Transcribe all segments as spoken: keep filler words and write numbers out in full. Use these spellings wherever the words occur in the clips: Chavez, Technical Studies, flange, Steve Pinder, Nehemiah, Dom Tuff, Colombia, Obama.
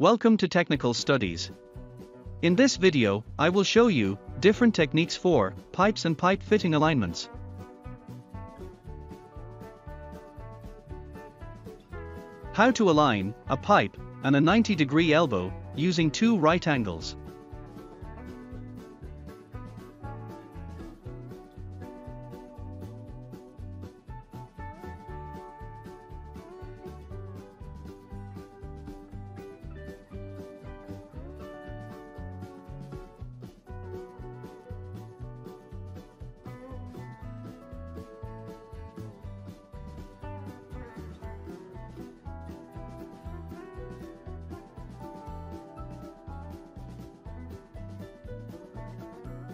Welcome to Technical Studies. In this video, I will show you different techniques for pipes and pipe fitting alignments. How to align a pipe and a ninety degree elbow using two right angles.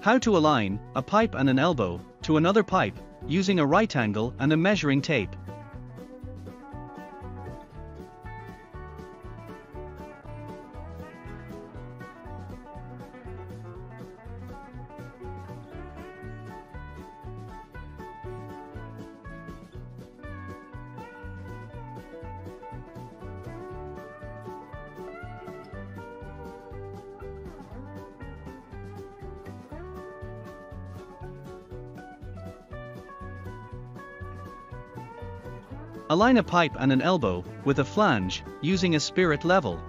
How to align a pipe and an elbow to another pipe using a right angle and a measuring tape. Align a pipe and an elbow with a flange using a spirit level.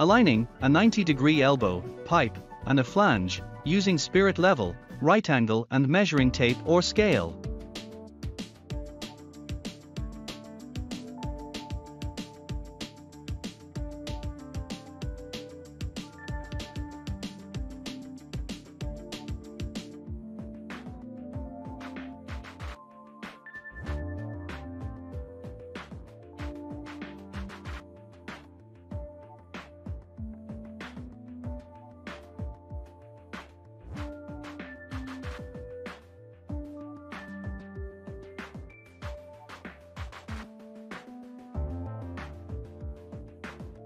Aligning a ninety degree elbow, pipe, and a flange, using spirit level, right angle and measuring tape or scale.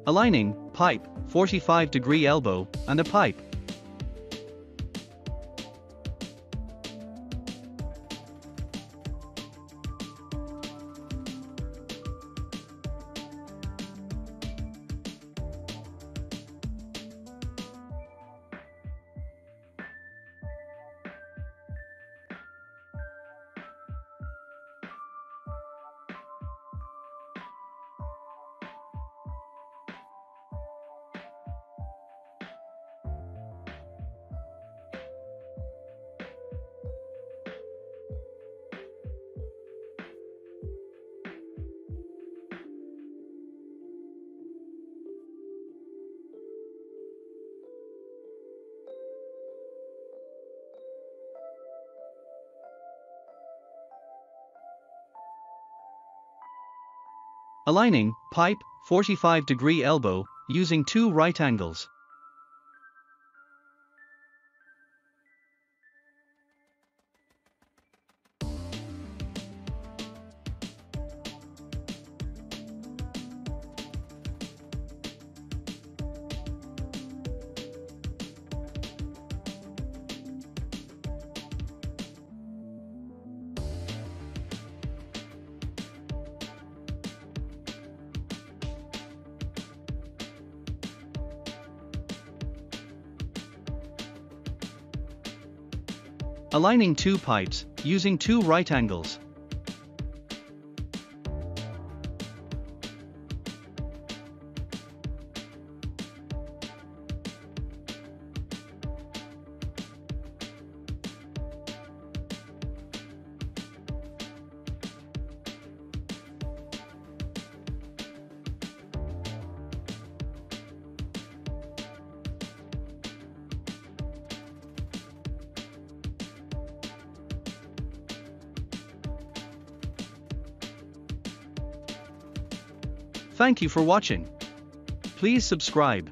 Aligning pipe, forty-five degree elbow, and a pipe. Aligning pipe, forty-five degree elbow, using two right angles. Aligning two pipes, using two right angles. Thank you for watching. Please subscribe.